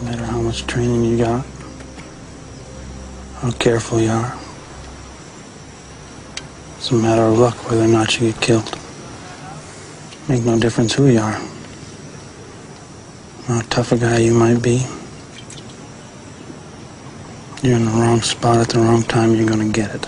No matter how much training you got, how careful you are, it's a matter of luck whether or not you get killed. Make no difference who you are, how tough a guy you might be. You're in the wrong spot at the wrong time, you're gonna get it.